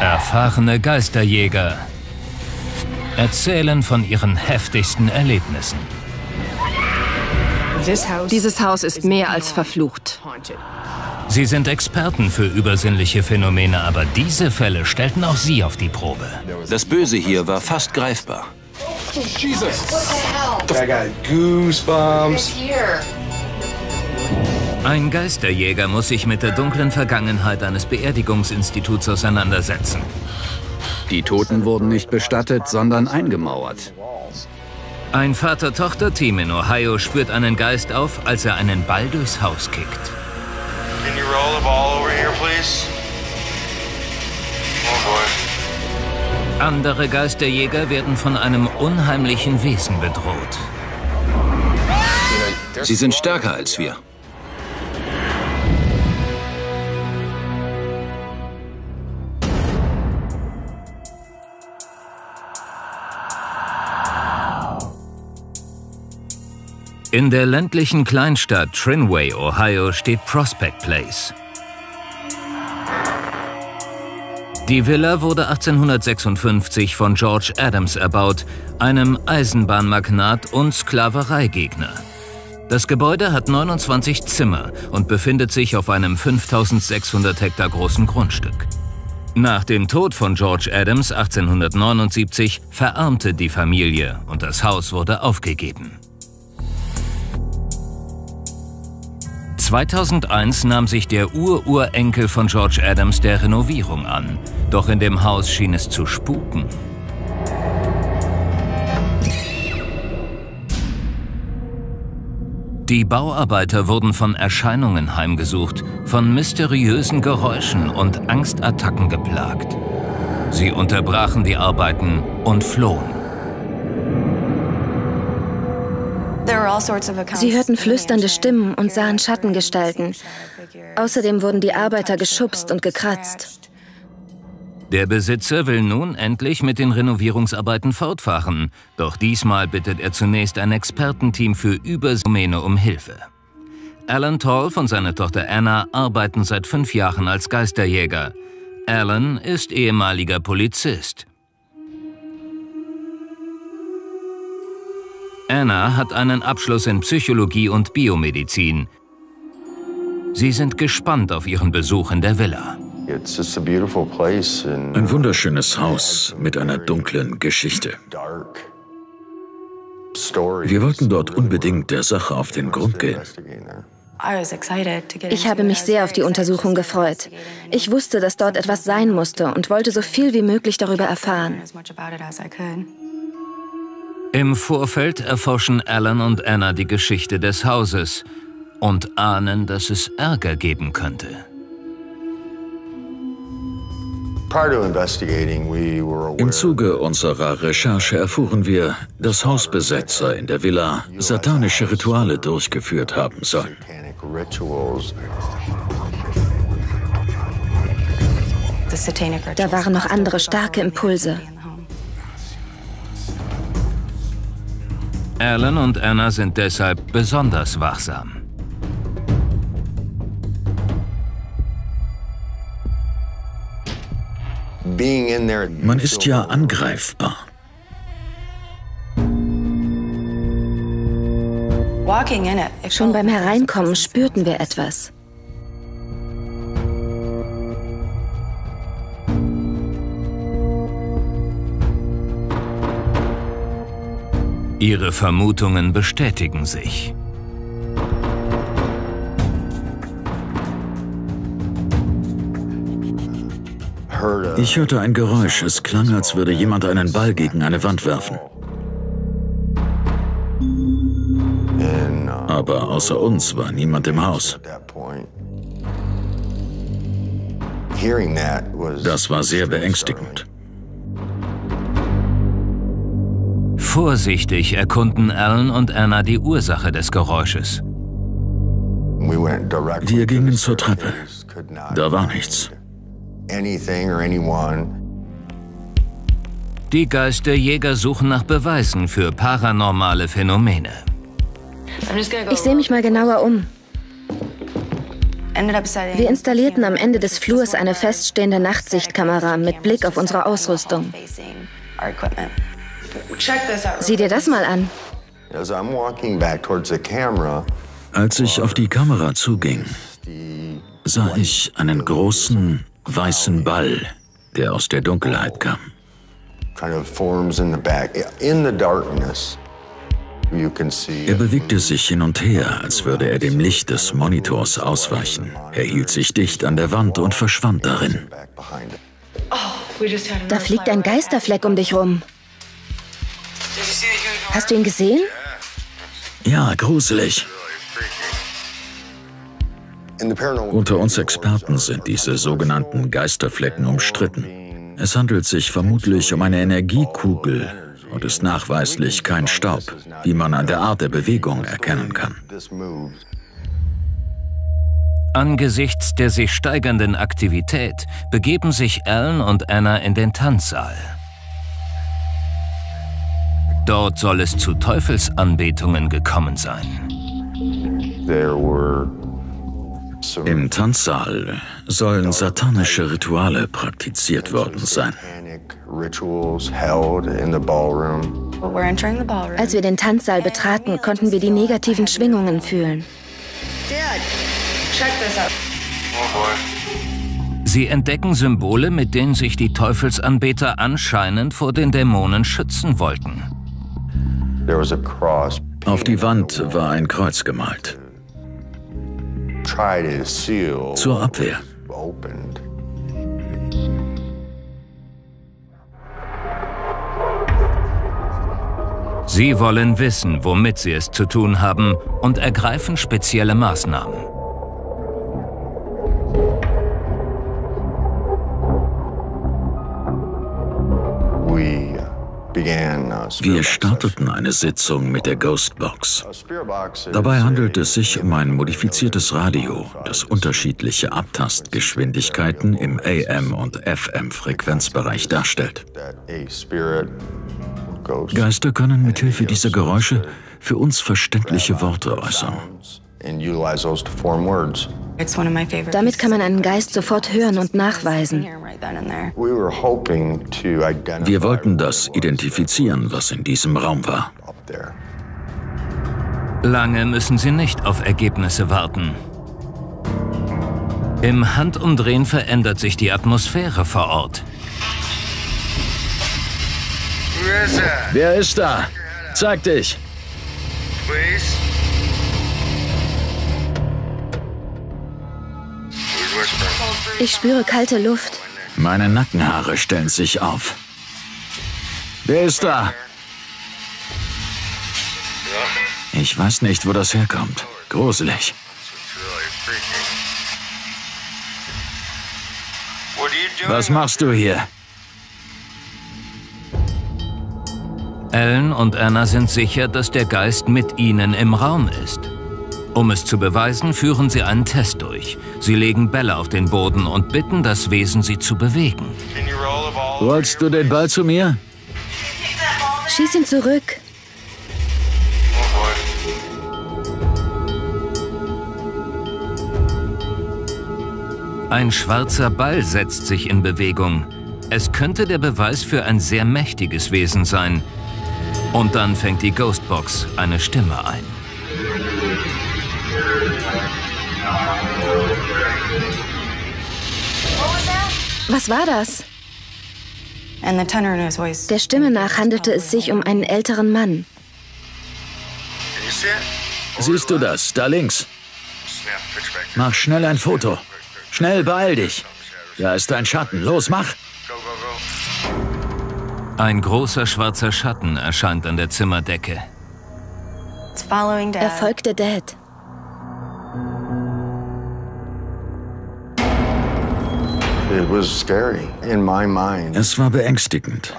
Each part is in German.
Erfahrene Geisterjäger erzählen von ihren heftigsten Erlebnissen. Dieses Haus ist mehr als verflucht. Sie sind Experten für übersinnliche Phänomene, aber diese Fälle stellten auch sie auf die Probe. Das Böse hier war fast greifbar. Oh, Jesus. I got goosebumps. Ein Geisterjäger muss sich mit der dunklen Vergangenheit eines Beerdigungsinstituts auseinandersetzen. Die Toten wurden nicht bestattet, sondern eingemauert. Ein Vater-Tochter-Team in Ohio spürt einen Geist auf, als er einen Ball durchs Haus kickt. Can you roll the ball over here, please? Oh boy. Andere Geisterjäger werden von einem unheimlichen Wesen bedroht. Sie sind stärker als wir. In der ländlichen Kleinstadt Trinway, Ohio, steht Prospect Place. Die Villa wurde 1856 von George Adams erbaut, einem Eisenbahnmagnat und Sklavereigegner. Das Gebäude hat 29 Zimmer und befindet sich auf einem 5600 Hektar großen Grundstück. Nach dem Tod von George Adams 1879 verarmte die Familie und das Haus wurde aufgegeben. 2001 nahm sich der Ururenkel von George Adams der Renovierung an. Doch in dem Haus schien es zu spuken. Die Bauarbeiter wurden von Erscheinungen heimgesucht, von mysteriösen Geräuschen und Angstattacken geplagt. Sie unterbrachen die Arbeiten und flohen. Sie hörten flüsternde Stimmen und sahen Schattengestalten. Außerdem wurden die Arbeiter geschubst und gekratzt. Der Besitzer will nun endlich mit den Renovierungsarbeiten fortfahren. Doch diesmal bittet er zunächst ein Expertenteam für Übersinnliche Phänomene um Hilfe. Alan Tolf und seine Tochter Anna arbeiten seit 5 Jahren als Geisterjäger. Alan ist ehemaliger Polizist. Anna hat einen Abschluss in Psychologie und Biomedizin. Sie sind gespannt auf ihren Besuch in der Villa. Ein wunderschönes Haus mit einer dunklen Geschichte. Wir wollten dort unbedingt der Sache auf den Grund gehen. Ich habe mich sehr auf die Untersuchung gefreut. Ich wusste, dass dort etwas sein musste und wollte so viel wie möglich darüber erfahren. Im Vorfeld erforschen Alan und Anna die Geschichte des Hauses und ahnen, dass es Ärger geben könnte. Im Zuge unserer Recherche erfuhren wir, dass Hausbesetzer in der Villa satanische Rituale durchgeführt haben sollen. Da waren noch andere starke Impulse. Alan und Anna sind deshalb besonders wachsam. Man ist ja angreifbar. Schon beim Hereinkommen spürten wir etwas. Ihre Vermutungen bestätigen sich. Ich hörte ein Geräusch. Es klang, als würde jemand einen Ball gegen eine Wand werfen. Aber außer uns war niemand im Haus. Das war sehr beängstigend. Vorsichtig erkunden Alan und Anna die Ursache des Geräusches. Wir gingen zur Treppe. Da war nichts. Die Geisterjäger suchen nach Beweisen für paranormale Phänomene. Ich sehe mich mal genauer um. Wir installierten am Ende des Flurs eine feststehende Nachtsichtkamera mit Blick auf unsere Ausrüstung. Sieh dir das mal an. Als ich auf die Kamera zuging, sah ich einen großen, weißen Ball, der aus der Dunkelheit kam. Er bewegte sich hin und her, als würde er dem Licht des Monitors ausweichen. Er hielt sich dicht an der Wand und verschwand darin. Da fliegt ein Geisterfleck um dich rum. Hast du ihn gesehen? Ja, gruselig. Unter uns Experten sind diese sogenannten Geisterflecken umstritten. Es handelt sich vermutlich um eine Energiekugel und ist nachweislich kein Staub, wie man an der Art der Bewegung erkennen kann. Angesichts der sich steigernden Aktivität begeben sich Alan und Anna in den Tanzsaal. Dort soll es zu Teufelsanbetungen gekommen sein. Im Tanzsaal sollen satanische Rituale praktiziert worden sein. Als wir den Tanzsaal betraten, konnten wir die negativen Schwingungen fühlen. Sie entdecken Symbole, mit denen sich die Teufelsanbeter anscheinend vor den Dämonen schützen wollten. Auf die Wand war ein Kreuz gemalt. Zur Abwehr. Sie wollen wissen, womit sie es zu tun haben, und ergreifen spezielle Maßnahmen. Wir starteten eine Sitzung mit der Ghostbox. Dabei handelt es sich um ein modifiziertes Radio, das unterschiedliche Abtastgeschwindigkeiten im AM- und FM-Frequenzbereich darstellt. Geister können mithilfe dieser Geräusche für uns verständliche Worte äußern. Damit kann man einen Geist sofort hören und nachweisen. Wir wollten das identifizieren, was in diesem Raum war. Lange müssen sie nicht auf Ergebnisse warten. Im Handumdrehen verändert sich die Atmosphäre vor Ort. Wer ist da? Zeig dich! Ich spüre kalte Luft. Meine Nackenhaare stellen sich auf. Wer ist da? Ich weiß nicht, wo das herkommt. Gruselig. Was machst du hier? Alan und Anna sind sicher, dass der Geist mit ihnen im Raum ist. Um es zu beweisen, führen sie einen Test durch. Sie legen Bälle auf den Boden und bitten das Wesen, sie zu bewegen. Rollst du den Ball zu mir? Schieß ihn zurück. Ein schwarzer Ball setzt sich in Bewegung. Es könnte der Beweis für ein sehr mächtiges Wesen sein. Und dann fängt die Ghostbox eine Stimme ein. Was war das? Der Stimme nach handelte es sich um einen älteren Mann. Siehst du das? Da links. Mach schnell ein Foto. Schnell, beeil dich. Da ist ein Schatten. Los, mach! Ein großer schwarzer Schatten erscheint an der Zimmerdecke. Er folgte Dad. Es war beängstigend.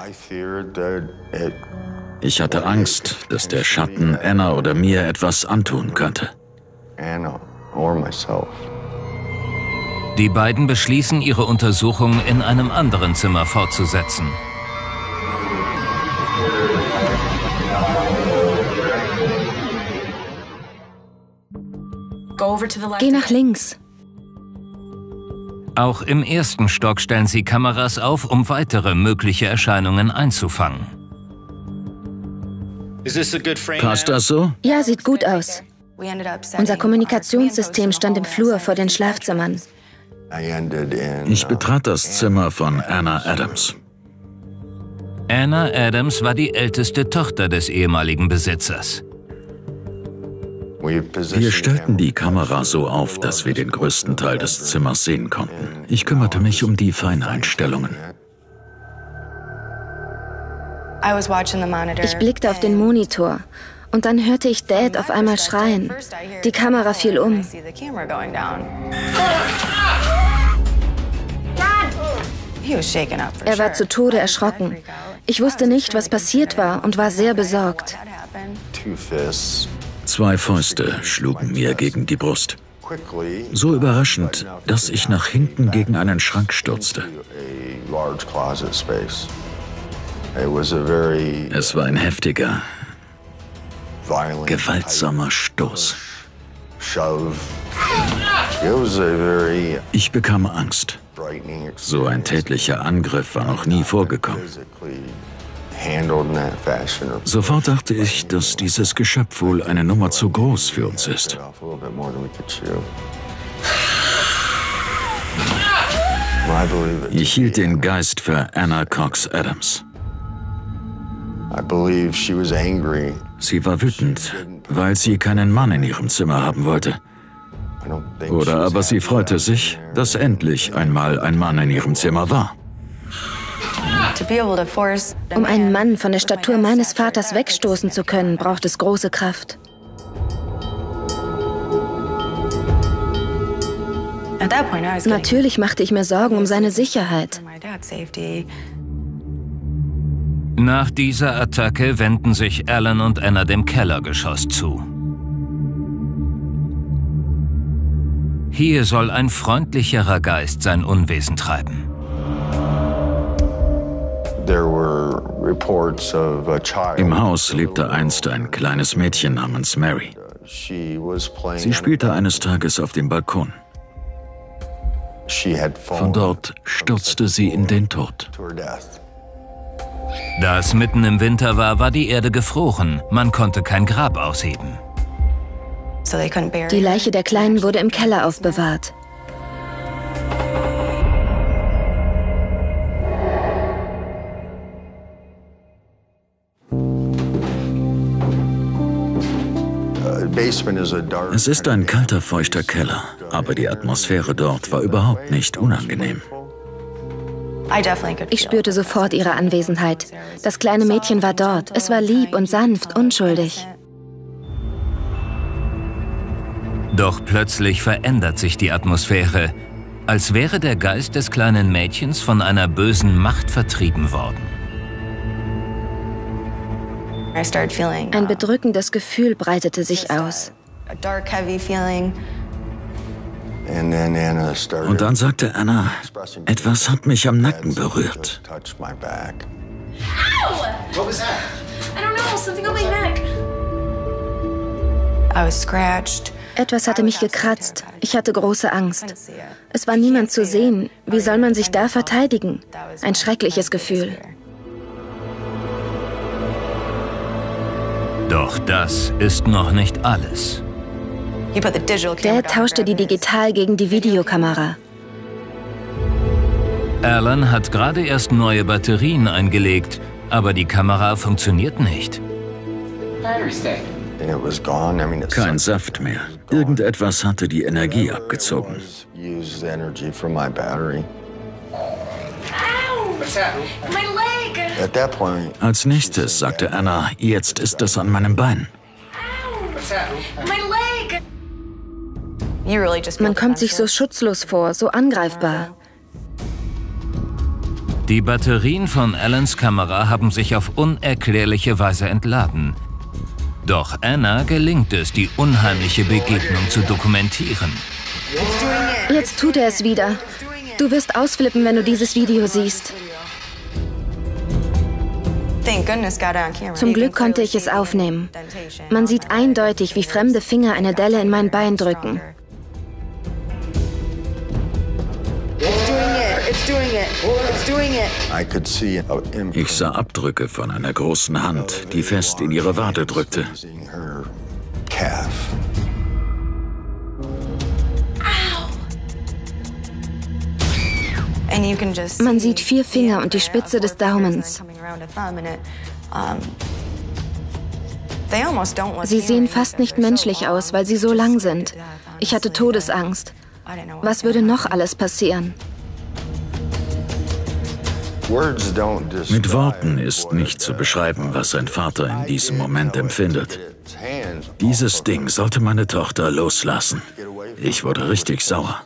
Ich hatte Angst, dass der Schatten Anna oder mir etwas antun könnte. Die beiden beschließen, ihre Untersuchung in einem anderen Zimmer fortzusetzen. Geh nach links. Auch im ersten Stock stellen sie Kameras auf, um weitere mögliche Erscheinungen einzufangen. Passt das so? Ja, sieht gut aus. Unser Kommunikationssystem stand im Flur vor den Schlafzimmern. Ich betrat das Zimmer von Anna Adams. Anna Adams war die älteste Tochter des ehemaligen Besitzers. Wir stellten die Kamera so auf, dass wir den größten Teil des Zimmers sehen konnten. Ich kümmerte mich um die Feineinstellungen. Ich blickte auf den Monitor und dann hörte ich Dad auf einmal schreien. Die Kamera fiel um. Er war zu Tode erschrocken. Ich wusste nicht, was passiert war und war sehr besorgt. 2 Fäuste schlugen mir gegen die Brust. So überraschend, dass ich nach hinten gegen einen Schrank stürzte. Es war ein heftiger, gewaltsamer Stoß. Ich bekam Angst. So ein tätlicher Angriff war noch nie vorgekommen. Sofort dachte ich, dass dieses Geschöpf wohl eine Nummer zu groß für uns ist. Ich hielt den Geist für Anna Cox Adams. Sie war wütend, weil sie keinen Mann in ihrem Zimmer haben wollte. Oder aber sie freute sich, dass endlich einmal ein Mann in ihrem Zimmer war. Um einen Mann von der Statur meines Vaters wegstoßen zu können, braucht es große Kraft. Natürlich machte ich mir Sorgen um seine Sicherheit. Nach dieser Attacke wenden sich Alan und Anna dem Kellergeschoss zu. Hier soll ein freundlicherer Geist sein Unwesen treiben. Im Haus lebte einst ein kleines Mädchen namens Mary. Sie spielte eines Tages auf dem Balkon. Von dort stürzte sie in den Tod. Da es mitten im Winter war, war die Erde gefroren. Man konnte kein Grab ausheben. Die Leiche der Kleinen wurde im Keller aufbewahrt. Es ist ein kalter, feuchter Keller, aber die Atmosphäre dort war überhaupt nicht unangenehm. Ich spürte sofort ihre Anwesenheit. Das kleine Mädchen war dort. Es war lieb und sanft, unschuldig. Doch plötzlich verändert sich die Atmosphäre, als wäre der Geist des kleinen Mädchens von einer bösen Macht vertrieben worden. Ein bedrückendes Gefühl breitete sich aus. Und dann sagte Anna, etwas hat mich am Nacken berührt. Etwas hatte mich gekratzt. Ich hatte große Angst. Es war niemand zu sehen. Wie soll man sich da verteidigen? Ein schreckliches Gefühl. Doch das ist noch nicht alles. Dad tauschte die Digital- gegen die Videokamera. Alan hat gerade erst neue Batterien eingelegt, aber die Kamera funktioniert nicht. Kein Saft mehr. Irgendetwas hatte die Energie abgezogen. Als nächstes sagte Anna, jetzt ist es an meinem Bein. Man kommt sich so schutzlos vor, so angreifbar. Die Batterien von Alans Kamera haben sich auf unerklärliche Weise entladen. Doch Anna gelingt es, die unheimliche Begegnung zu dokumentieren. Jetzt tut er es wieder. Du wirst ausflippen, wenn du dieses Video siehst. Zum Glück konnte ich es aufnehmen. Man sieht eindeutig, wie fremde Finger eine Delle in mein Bein drücken. Ich sah Abdrücke von einer großen Hand, die fest in ihre Wade drückte. Man sieht 4 Finger und die Spitze des Daumens. Sie sehen fast nicht menschlich aus, weil sie so lang sind. Ich hatte Todesangst. Was würde noch alles passieren? Mit Worten ist nicht zu beschreiben, was ein Vater in diesem Moment empfindet. Dieses Ding sollte meine Tochter loslassen. Ich wurde richtig sauer.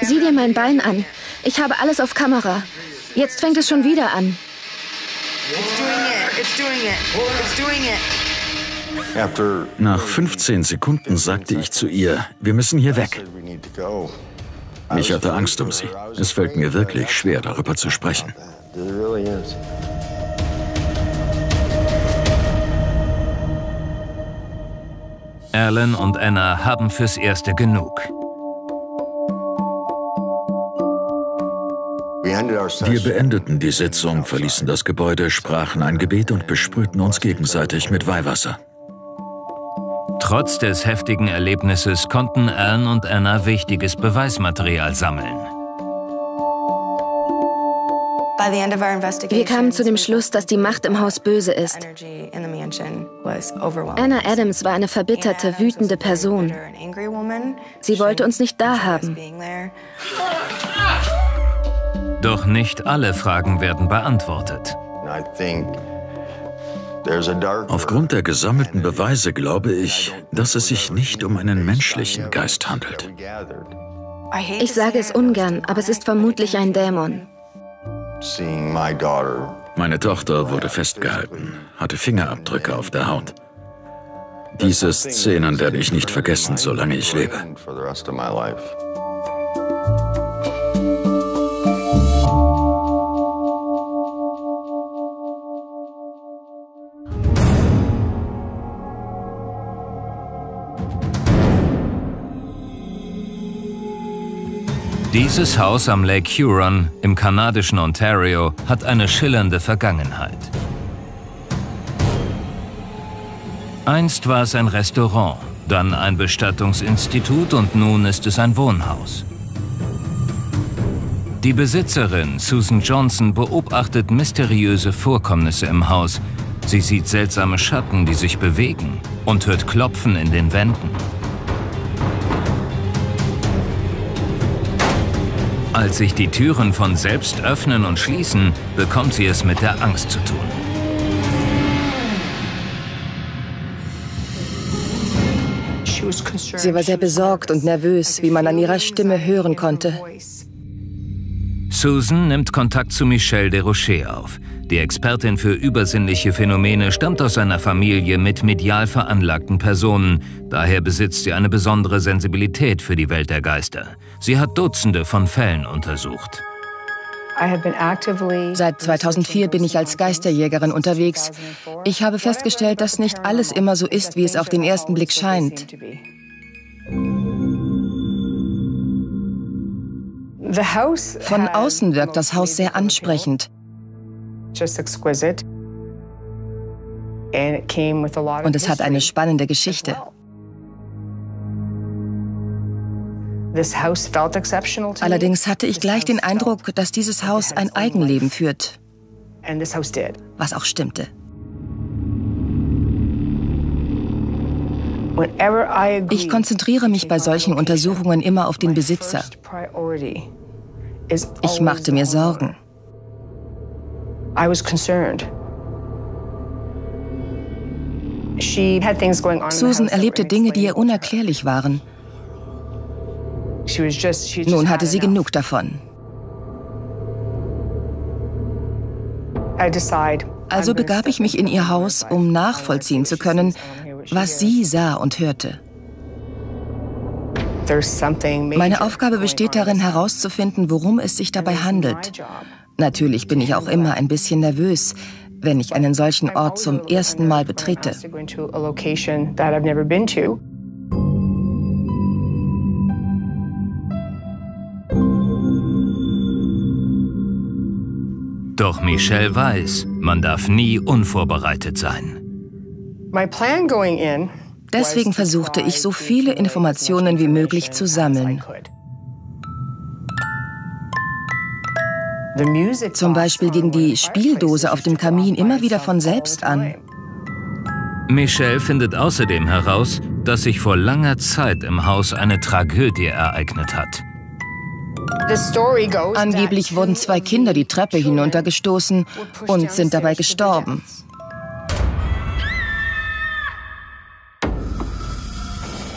Sieh dir mein Bein an. Ich habe alles auf Kamera. Jetzt fängt es schon wieder an. Nach 15 Sekunden sagte ich zu ihr, wir müssen hier weg. Ich hatte Angst um sie. Es fällt mir wirklich schwer, darüber zu sprechen. Alan und Anna haben fürs Erste genug. Wir beendeten die Sitzung, verließen das Gebäude, sprachen ein Gebet und besprühten uns gegenseitig mit Weihwasser. Trotz des heftigen Erlebnisses konnten Alan und Anna wichtiges Beweismaterial sammeln. Wir kamen zu dem Schluss, dass die Macht im Haus böse ist. Anna Adams war eine verbitterte, wütende Person. Sie wollte uns nicht da haben. Doch nicht alle Fragen werden beantwortet. Aufgrund der gesammelten Beweise glaube ich, dass es sich nicht um einen menschlichen Geist handelt. Ich sage es ungern, aber es ist vermutlich ein Dämon. Meine Tochter wurde festgehalten, hatte Fingerabdrücke auf der Haut. Diese Szenen werde ich nicht vergessen, solange ich lebe. Dieses Haus am Lake Huron im kanadischen Ontario hat eine schillernde Vergangenheit. Einst war es ein Restaurant, dann ein Bestattungsinstitut und nun ist es ein Wohnhaus. Die Besitzerin Susan Johnson beobachtet mysteriöse Vorkommnisse im Haus. Sie sieht seltsame Schatten, die sich bewegen, und hört Klopfen in den Wänden. Als sich die Türen von selbst öffnen und schließen, bekommt sie es mit der Angst zu tun. Sie war sehr besorgt und nervös, wie man an ihrer Stimme hören konnte. Susan nimmt Kontakt zu Michelle Desrochers auf. Die Expertin für übersinnliche Phänomene stammt aus einer Familie mit medial veranlagten Personen. Daher besitzt sie eine besondere Sensibilität für die Welt der Geister. Sie hat Dutzende von Fällen untersucht. Seit 2004 bin ich als Geisterjägerin unterwegs. Ich habe festgestellt, dass nicht alles immer so ist, wie es auf den ersten Blick scheint. Von außen wirkt das Haus sehr ansprechend. Und es hat eine spannende Geschichte. Allerdings hatte ich gleich den Eindruck, dass dieses Haus ein Eigenleben führt. Was auch stimmte. Ich konzentriere mich bei solchen Untersuchungen immer auf den Besitzer. Ich machte mir Sorgen. Susan erlebte Dinge, die ihr unerklärlich waren. Nun hatte sie genug davon. Also begab ich mich in ihr Haus, um nachvollziehen zu können, was sie sah und hörte. Meine Aufgabe besteht darin, herauszufinden, worum es sich dabei handelt. Natürlich bin ich auch immer ein bisschen nervös, wenn ich einen solchen Ort zum ersten Mal betrete. Doch Michelle weiß, man darf nie unvorbereitet sein. Deswegen versuchte ich, so viele Informationen wie möglich zu sammeln. Zum Beispiel ging die Spieldose auf dem Kamin immer wieder von selbst an. Michelle findet außerdem heraus, dass sich vor langer Zeit im Haus eine Tragödie ereignet hat. Angeblich wurden 2 Kinder die Treppe hinuntergestoßen und sind dabei gestorben.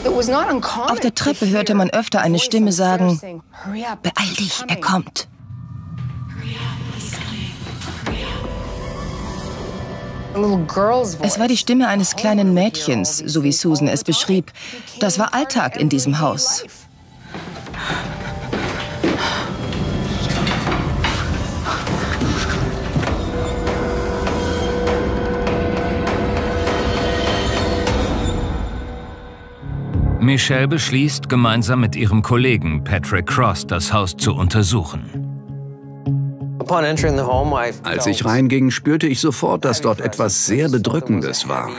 Auf der Treppe hörte man öfter eine Stimme sagen, "Beeil dich, er kommt." Es war die Stimme eines kleinen Mädchens, so wie Susan es beschrieb. Das war Alltag in diesem Haus. Michelle beschließt, gemeinsam mit ihrem Kollegen Patrick Cross das Haus zu untersuchen. Als ich reinging, spürte ich sofort, dass dort etwas sehr Bedrückendes war.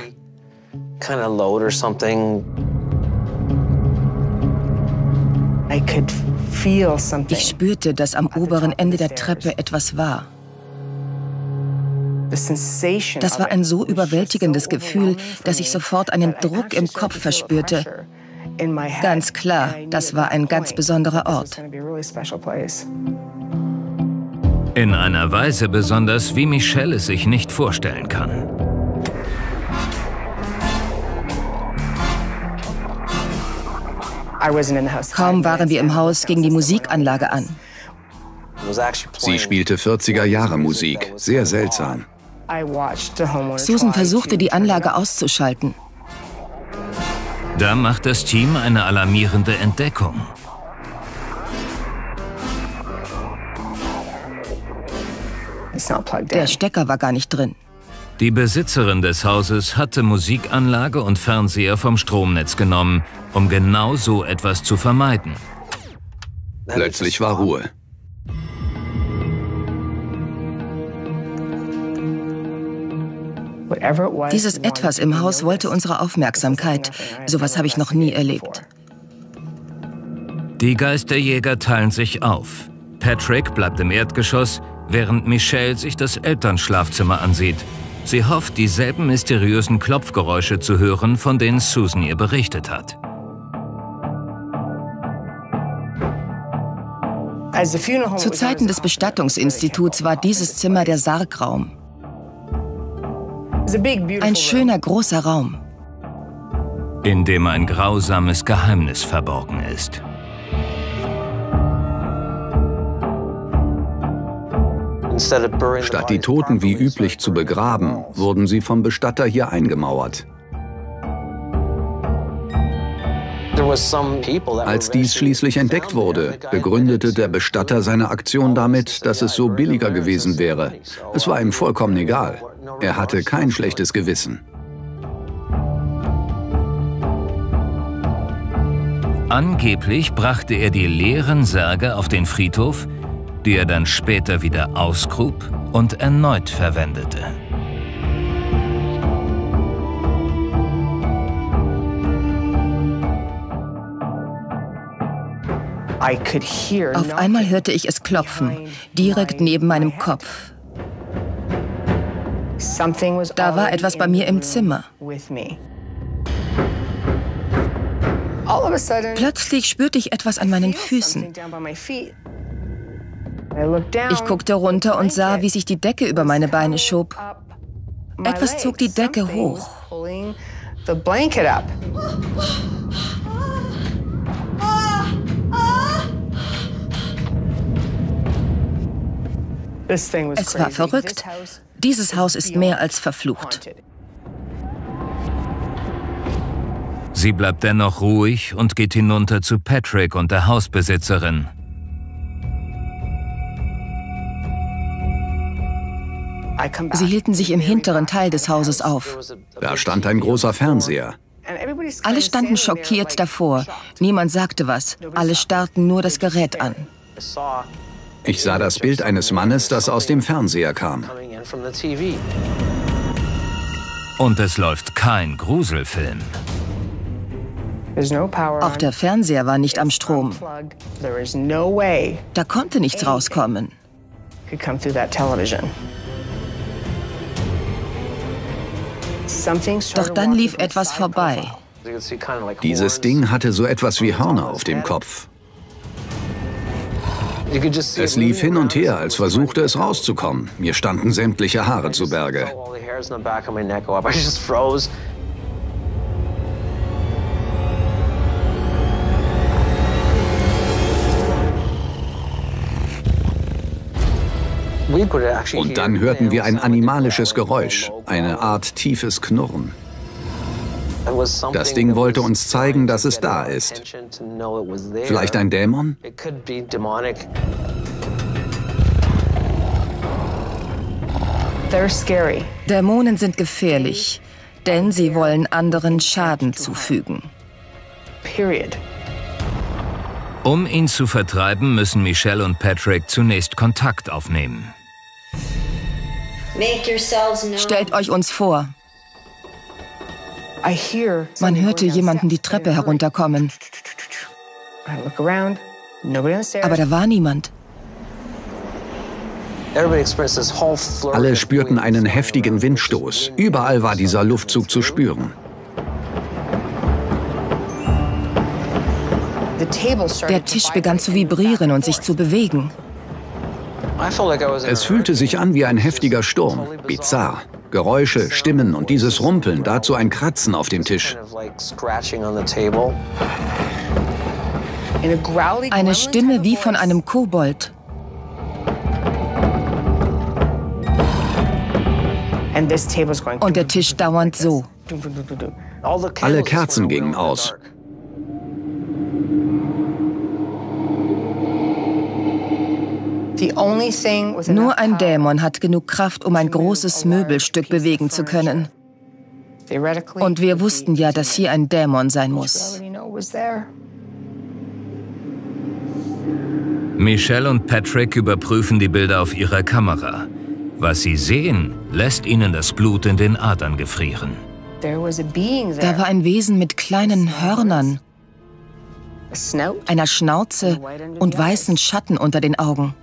Ich spürte, dass am oberen Ende der Treppe etwas war. Das war ein so überwältigendes Gefühl, dass ich sofort einen Druck im Kopf verspürte. Ganz klar, das war ein ganz besonderer Ort. In einer Weise besonders, wie Michelle es sich nicht vorstellen kann. Kaum waren wir im Haus, ging die Musikanlage an. Sie spielte 40er-Jahre-Musik, sehr seltsam. Susan versuchte, die Anlage auszuschalten. Da macht das Team eine alarmierende Entdeckung. Der Stecker war gar nicht drin. Die Besitzerin des Hauses hatte Musikanlage und Fernseher vom Stromnetz genommen, um genau so etwas zu vermeiden. Plötzlich war Ruhe. Dieses Etwas im Haus wollte unsere Aufmerksamkeit. Sowas habe ich noch nie erlebt. Die Geisterjäger teilen sich auf. Patrick bleibt im Erdgeschoss, während Michelle sich das Elternschlafzimmer ansieht. Sie hofft, dieselben mysteriösen Klopfgeräusche zu hören, von denen Susan ihr berichtet hat. Zu Zeiten des Bestattungsinstituts war dieses Zimmer der Sargraum. Ein schöner, großer Raum, in dem ein grausames Geheimnis verborgen ist. Statt die Toten wie üblich zu begraben, wurden sie vom Bestatter hier eingemauert. Als dies schließlich entdeckt wurde, begründete der Bestatter seine Aktion damit, dass es so billiger gewesen wäre. Es war ihm vollkommen egal. Er hatte kein schlechtes Gewissen. Angeblich brachte er die leeren Särge auf den Friedhof, die er dann später wieder ausgrub und erneut verwendete. Auf einmal hörte ich es klopfen, direkt neben meinem Kopf. Da war etwas bei mir im Zimmer. Plötzlich spürte ich etwas an meinen Füßen. Ich guckte runter und sah, wie sich die Decke über meine Beine schob. Etwas zog die Decke hoch. Es war verrückt. Dieses Haus ist mehr als verflucht. Sie bleibt dennoch ruhig und geht hinunter zu Patrick und der Hausbesitzerin. Sie hielten sich im hinteren Teil des Hauses auf. Da stand ein großer Fernseher. Alle standen schockiert davor. Niemand sagte was. Alle starrten nur das Gerät an. Ich sah das Bild eines Mannes, das aus dem Fernseher kam. Und es läuft kein Gruselfilm. Auch der Fernseher war nicht am Strom. Da konnte nichts rauskommen. Doch dann lief etwas vorbei. Dieses Ding hatte so etwas wie Hörner auf dem Kopf. Es lief hin und her, als versuchte es rauszukommen. Mir standen sämtliche Haare zu Berge. Und dann hörten wir ein animalisches Geräusch, eine Art tiefes Knurren. Das Ding wollte uns zeigen, dass es da ist. Vielleicht ein Dämon? Dämonen sind gefährlich, denn sie wollen anderen Schaden zufügen. Um ihn zu vertreiben, müssen Michelle und Patrick zunächst Kontakt aufnehmen. Stellt euch uns vor. Man hörte jemanden die Treppe herunterkommen. Aber da war niemand. Alle spürten einen heftigen Windstoß. Überall war dieser Luftzug zu spüren. Der Tisch begann zu vibrieren und sich zu bewegen. Es fühlte sich an wie ein heftiger Sturm. Bizarr. Geräusche, Stimmen und dieses Rumpeln, dazu ein Kratzen auf dem Tisch. Eine Stimme wie von einem Kobold. Und der Tisch dauernd so. Alle Kerzen gingen aus. Nur ein Dämon hat genug Kraft, um ein großes Möbelstück bewegen zu können. Und wir wussten ja, dass hier ein Dämon sein muss. Michelle und Patrick überprüfen die Bilder auf ihrer Kamera. Was sie sehen, lässt ihnen das Blut in den Adern gefrieren. Da war ein Wesen mit kleinen Hörnern, einer Schnauze und weißen Schatten unter den Augen.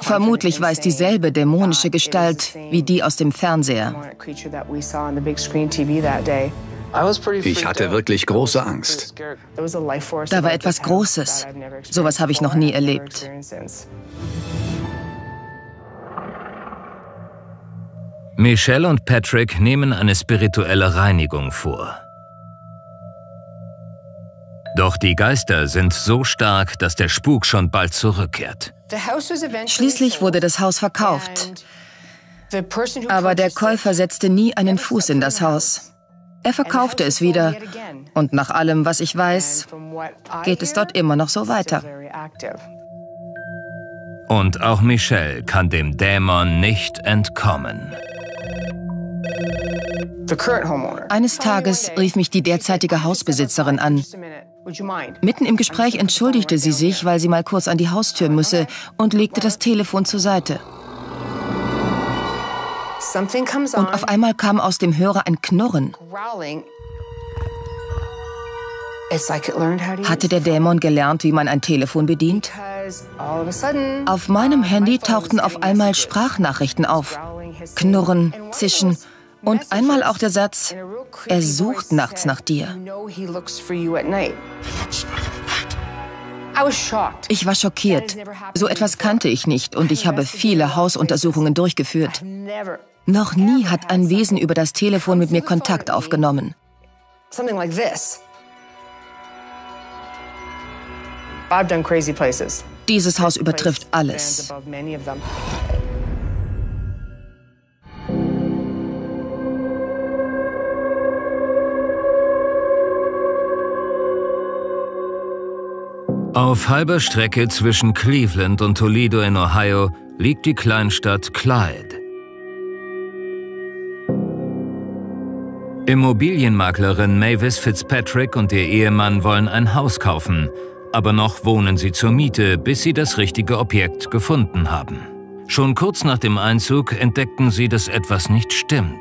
Vermutlich war es dieselbe dämonische Gestalt wie die aus dem Fernseher. Ich hatte wirklich große Angst. Da war etwas Großes. Sowas habe ich noch nie erlebt. Michelle und Patrick nehmen eine spirituelle Reinigung vor. Doch die Geister sind so stark, dass der Spuk schon bald zurückkehrt. Schließlich wurde das Haus verkauft. Aber der Käufer setzte nie einen Fuß in das Haus. Er verkaufte es wieder. Und nach allem, was ich weiß, geht es dort immer noch so weiter. Und auch Michelle kann dem Dämon nicht entkommen. Eines Tages rief mich die derzeitige Hausbesitzerin an. Mitten im Gespräch entschuldigte sie sich, weil sie mal kurz an die Haustür müsse, und legte das Telefon zur Seite. Und auf einmal kam aus dem Hörer ein Knurren. Hatte der Dämon gelernt, wie man ein Telefon bedient? Auf meinem Handy tauchten auf einmal Sprachnachrichten auf. Knurren, Zischen und einmal auch der Satz, er sucht nachts nach dir. Ich war schockiert. So etwas kannte ich nicht und ich habe viele Hausuntersuchungen durchgeführt. Noch nie hat ein Wesen über das Telefon mit mir Kontakt aufgenommen. Dieses Haus übertrifft alles. Auf halber Strecke zwischen Cleveland und Toledo in Ohio liegt die Kleinstadt Clyde. Immobilienmaklerin Mavis Fitzpatrick und ihr Ehemann wollen ein Haus kaufen, aber noch wohnen sie zur Miete, bis sie das richtige Objekt gefunden haben. Schon kurz nach dem Einzug entdeckten sie, dass etwas nicht stimmt.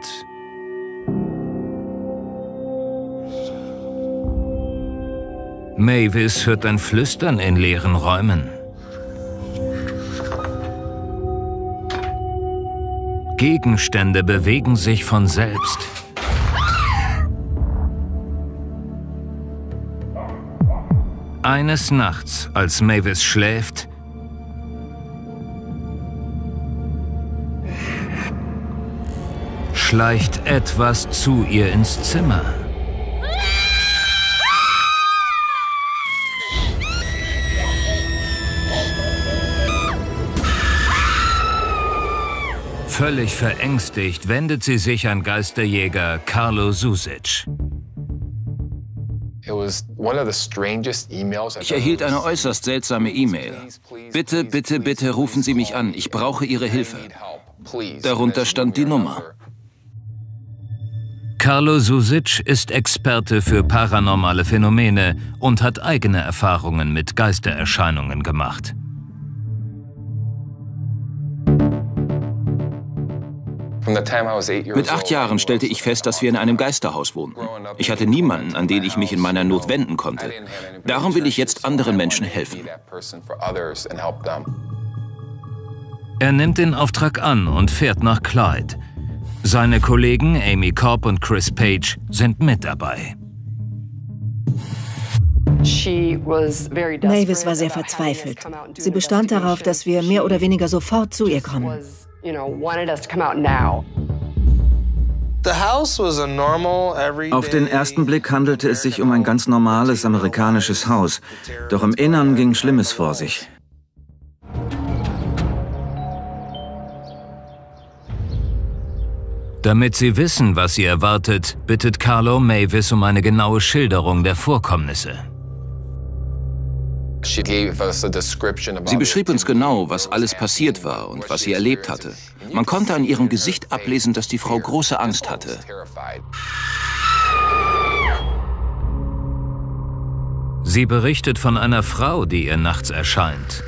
Mavis hört ein Flüstern in leeren Räumen. Gegenstände bewegen sich von selbst. Eines Nachts, als Mavis schläft, schleicht etwas zu ihr ins Zimmer. Völlig verängstigt wendet sie sich an Geisterjäger Carlo Susic. Ich erhielt eine äußerst seltsame E-Mail. Bitte, bitte, bitte rufen Sie mich an. Ich brauche Ihre Hilfe. Darunter stand die Nummer. Carlo Susic ist Experte für paranormale Phänomene und hat eigene Erfahrungen mit Geistererscheinungen gemacht. Mit 8 Jahren stellte ich fest, dass wir in einem Geisterhaus wohnten. Ich hatte niemanden, an den ich mich in meiner Not wenden konnte. Darum will ich jetzt anderen Menschen helfen. Er nimmt den Auftrag an und fährt nach Clyde. Seine Kollegen Amy Cobb und Chris Page sind mit dabei. Mavis war sehr verzweifelt. Sie bestand darauf, dass wir mehr oder weniger sofort zu ihr kommen. Auf den ersten Blick handelte es sich um ein ganz normales amerikanisches Haus. Doch im Innern ging Schlimmes vor sich. Damit sie wissen, was sie erwartet, bittet Carlo Mavis um eine genaue Schilderung der Vorkommnisse. Sie beschrieb uns genau, was alles passiert war und was sie erlebt hatte. Man konnte an ihrem Gesicht ablesen, dass die Frau große Angst hatte. Sie berichtet von einer Frau, die ihr nachts erscheint.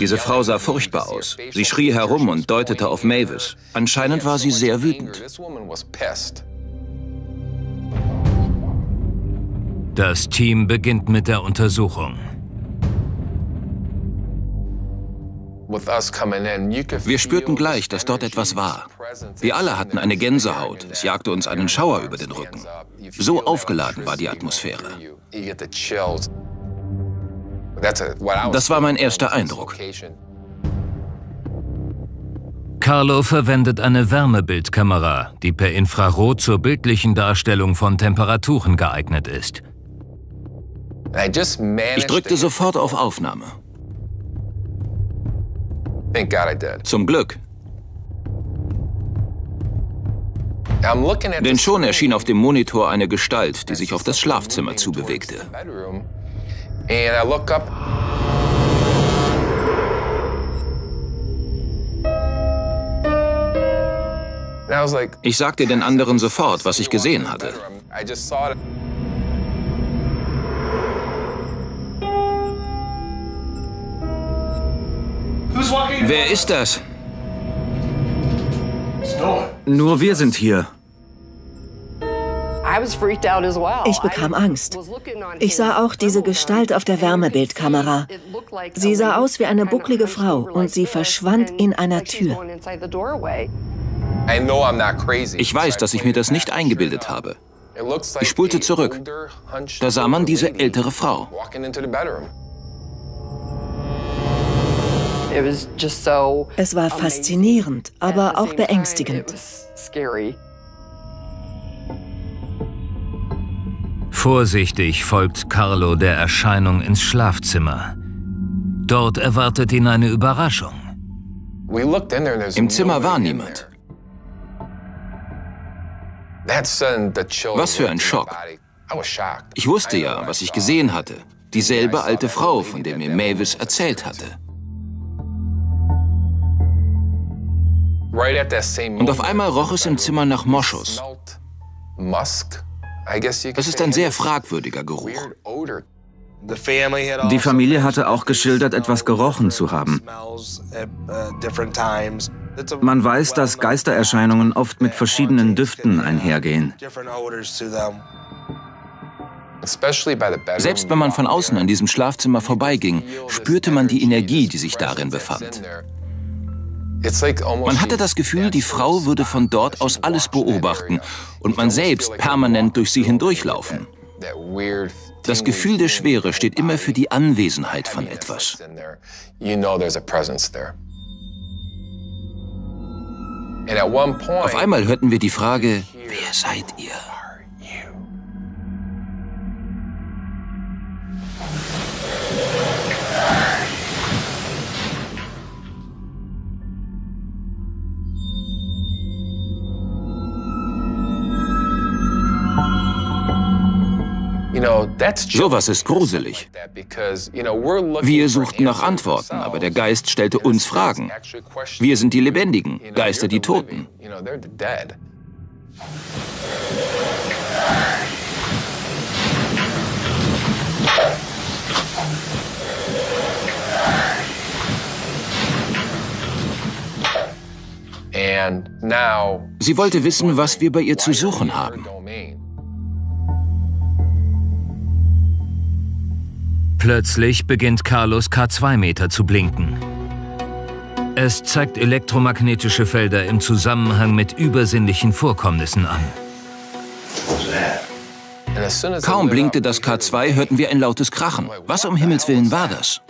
Diese Frau sah furchtbar aus. Sie schrie herum und deutete auf Mavis. Anscheinend war sie sehr wütend. Das Team beginnt mit der Untersuchung. Wir spürten gleich, dass dort etwas war. Wir alle hatten eine Gänsehaut. Es jagte uns einen Schauer über den Rücken. So aufgeladen war die Atmosphäre. Das war mein erster Eindruck. Carlo verwendet eine Wärmebildkamera, die per Infrarot zur bildlichen Darstellung von Temperaturen geeignet ist. Ich drückte sofort auf Aufnahme. Zum Glück. Denn schon erschien auf dem Monitor eine Gestalt, die sich auf das Schlafzimmer zubewegte. Ich sagte den anderen sofort, was ich gesehen hatte. Wer ist das? Nur wir sind hier. Ich bekam Angst. Ich sah auch diese Gestalt auf der Wärmebildkamera. Sie sah aus wie eine bucklige Frau und sie verschwand in einer Tür. Ich weiß, dass ich mir das nicht eingebildet habe. Ich spulte zurück. Da sah man diese ältere Frau. Es war faszinierend, aber auch beängstigend. Vorsichtig folgt Carlo der Erscheinung ins Schlafzimmer. Dort erwartet ihn eine Überraschung. Im Zimmer war niemand. Was für ein Schock. Ich wusste ja, was ich gesehen hatte. Dieselbe alte Frau, von der mir Mavis erzählt hatte. Und auf einmal roch es im Zimmer nach Moschus. Es ist ein sehr fragwürdiger Geruch. Die Familie hatte auch geschildert, etwas gerochen zu haben. Man weiß, dass Geistererscheinungen oft mit verschiedenen Düften einhergehen. Selbst wenn man von außen an diesem Schlafzimmer vorbeiging, spürte man die Energie, die sich darin befand. Man hatte das Gefühl, die Frau würde von dort aus alles beobachten und man selbst permanent durch sie hindurchlaufen. Das Gefühl der Schwere steht immer für die Anwesenheit von etwas. Auf einmal hörten wir die Frage, wer seid ihr? Sowas ist gruselig. Wir suchten nach Antworten, aber der Geist stellte uns Fragen. Wir sind die Lebendigen, Geister die Toten. Sie wollte wissen, was wir bei ihr zu suchen haben. Plötzlich beginnt Carlos K2-Meter zu blinken. Es zeigt elektromagnetische Felder im Zusammenhang mit übersinnlichen Vorkommnissen an. Kaum blinkte das K2, hörten wir ein lautes Krachen. Was um Himmels Willen war das?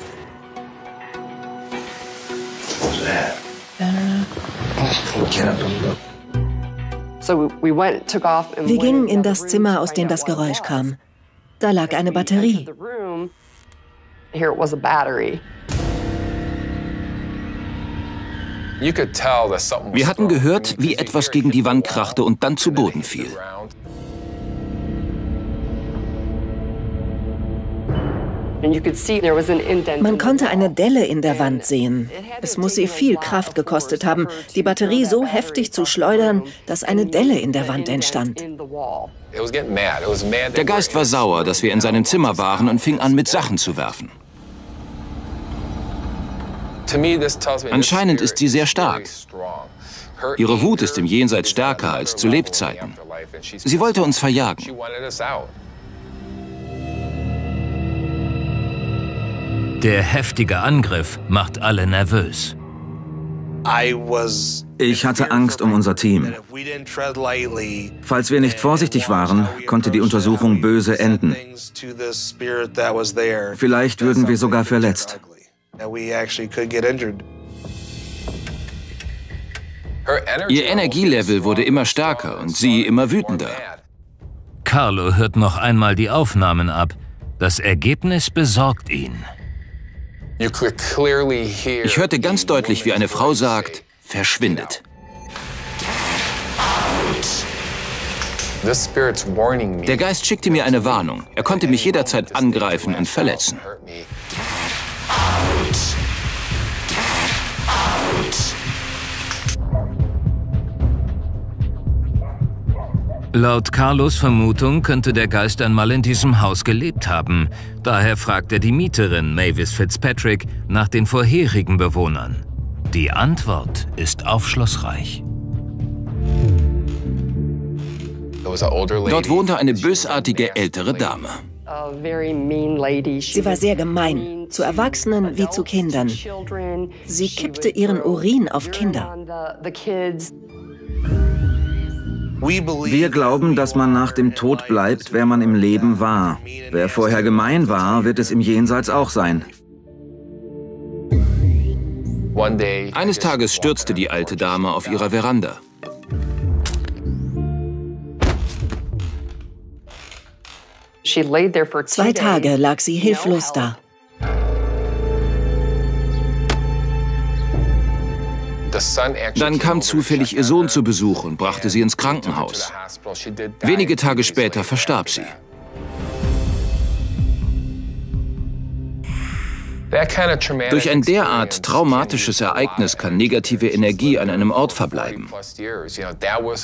Wir gingen in das Zimmer, aus dem das Geräusch kam. Da lag eine Batterie. Wir hatten gehört, wie etwas gegen die Wand krachte und dann zu Boden fiel. Man konnte eine Delle in der Wand sehen. Es muss sie viel Kraft gekostet haben, die Batterie so heftig zu schleudern, dass eine Delle in der Wand entstand. Der Geist war sauer, dass wir in seinem Zimmer waren und fing an, mit Sachen zu werfen. Anscheinend ist sie sehr stark. Ihre Wut ist im Jenseits stärker als zu Lebzeiten. Sie wollte uns verjagen. Der heftige Angriff macht alle nervös. Ich hatte Angst um unser Team. Falls wir nicht vorsichtig waren, konnte die Untersuchung böse enden. Vielleicht würden wir sogar verletzt. Ihr Energielevel wurde immer stärker und sie immer wütender. Carlo hört noch einmal die Aufnahmen ab. Das Ergebnis besorgt ihn. Ich hörte ganz deutlich, wie eine Frau sagt, verschwindet. Der Geist schickte mir eine Warnung. Er konnte mich jederzeit angreifen und verletzen. Laut Carlos Vermutung könnte der Geist einmal in diesem Haus gelebt haben. Daher fragt er die Mieterin, Mavis Fitzpatrick, nach den vorherigen Bewohnern. Die Antwort ist aufschlussreich. Dort wohnte eine bösartige ältere Dame. Sie war sehr gemein, zu Erwachsenen wie zu Kindern. Sie kippte ihren Urin auf Kinder. Wir glauben, dass man nach dem Tod bleibt, wer man im Leben war. Wer vorher gemein war, wird es im Jenseits auch sein. Eines Tages stürzte die alte Dame auf ihrer Veranda. Zwei Tage lag sie hilflos da. Dann kam zufällig ihr Sohn zu Besuch und brachte sie ins Krankenhaus. Wenige Tage später verstarb sie. Durch ein derart traumatisches Ereignis kann negative Energie an einem Ort verbleiben.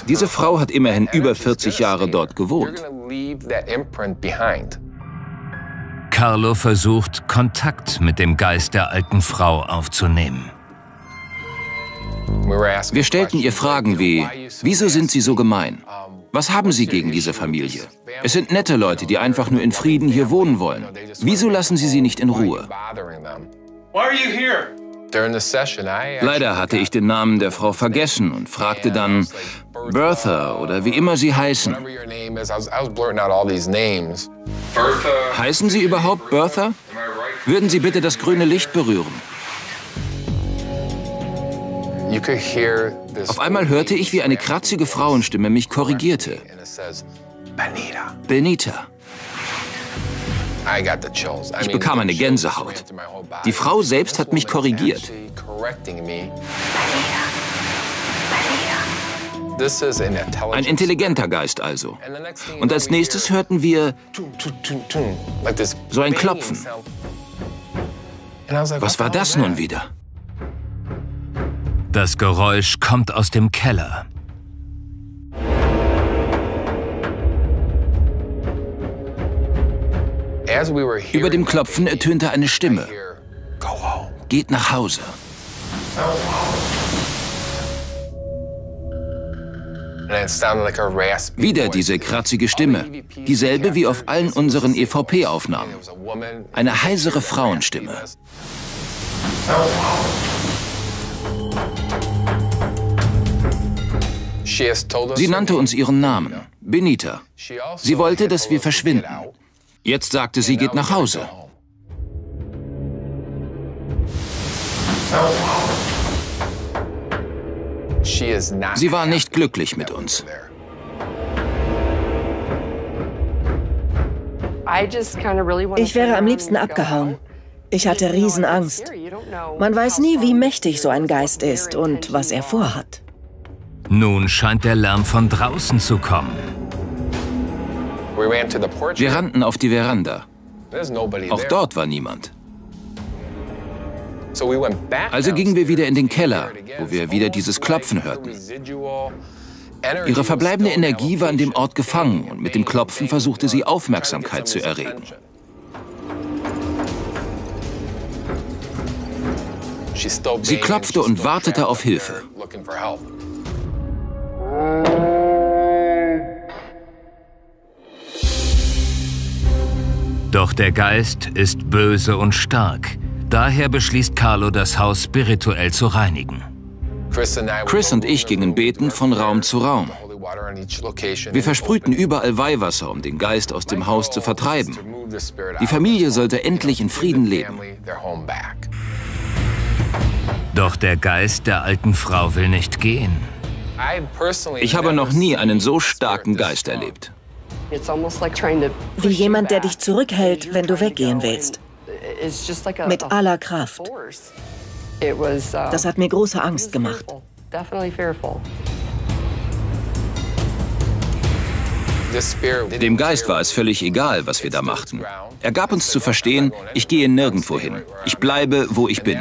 Diese Frau hat immerhin über 40 Jahre dort gewohnt. Carlo versucht, Kontakt mit dem Geist der alten Frau aufzunehmen. Wir stellten ihr Fragen wie, wieso sind Sie so gemein? Was haben Sie gegen diese Familie? Es sind nette Leute, die einfach nur in Frieden hier wohnen wollen. Wieso lassen Sie sie nicht in Ruhe? Leider hatte ich den Namen der Frau vergessen und fragte dann, Bertha oder wie immer Sie heißen. Heißen Sie überhaupt Bertha? Würden Sie bitte das grüne Licht berühren? Auf einmal hörte ich, wie eine kratzige Frauenstimme mich korrigierte. Benita. Ich bekam eine Gänsehaut. Die Frau selbst hat mich korrigiert. Ein intelligenter Geist also. Und als nächstes hörten wir so ein Klopfen. Was war das nun wieder? Das Geräusch kommt aus dem Keller. Über dem Klopfen ertönte eine Stimme. Geht nach Hause. Wieder diese kratzige Stimme, dieselbe wie auf allen unseren EVP-Aufnahmen. Eine heisere Frauenstimme. Sie nannte uns ihren Namen, Benita. Sie wollte, dass wir verschwinden. Jetzt sagte sie, geht nach Hause. Sie war nicht glücklich mit uns. Ich wäre am liebsten abgehauen. Ich hatte Riesenangst. Man weiß nie, wie mächtig so ein Geist ist und was er vorhat. Nun scheint der Lärm von draußen zu kommen. Wir rannten auf die Veranda. Auch dort war niemand. Also gingen wir wieder in den Keller, wo wir wieder dieses Klopfen hörten. Ihre verbleibende Energie war an dem Ort gefangen und mit dem Klopfen versuchte sie, Aufmerksamkeit zu erregen. Sie klopfte und wartete auf Hilfe. Doch der Geist ist böse und stark. Daher beschließt Carlo, das Haus spirituell zu reinigen. Chris und ich gingen betend von Raum zu Raum. Wir versprühten überall Weihwasser, um den Geist aus dem Haus zu vertreiben. Die Familie sollte endlich in Frieden leben. Doch der Geist der alten Frau will nicht gehen. Ich habe noch nie einen so starken Geist erlebt. Wie jemand, der dich zurückhält, wenn du weggehen willst. Mit aller Kraft. Das hat mir große Angst gemacht. Dem Geist war es völlig egal, was wir da machten. Er gab uns zu verstehen, ich gehe nirgendwo hin. Ich bleibe, wo ich bin.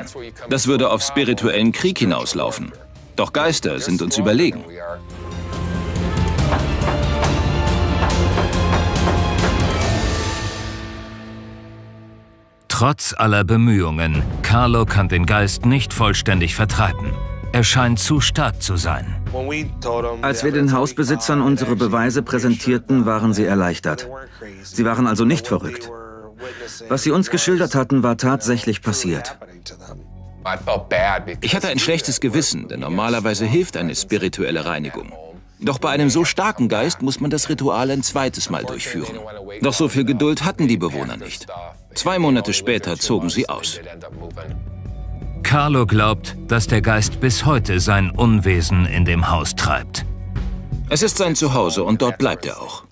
Das würde auf spirituellen Krieg hinauslaufen. Doch Geister sind uns überlegen. Trotz aller Bemühungen, Carlo kann den Geist nicht vollständig vertreiben. Er scheint zu stark zu sein. Als wir den Hausbesitzern unsere Beweise präsentierten, waren sie erleichtert. Sie waren also nicht verrückt. Was sie uns geschildert hatten, war tatsächlich passiert. Ich hatte ein schlechtes Gewissen, denn normalerweise hilft eine spirituelle Reinigung. Doch bei einem so starken Geist muss man das Ritual ein zweites Mal durchführen. Doch so viel Geduld hatten die Bewohner nicht. 2 Monate später zogen sie aus. Carlo glaubt, dass der Geist bis heute sein Unwesen in dem Haus treibt. Es ist sein Zuhause und dort bleibt er auch.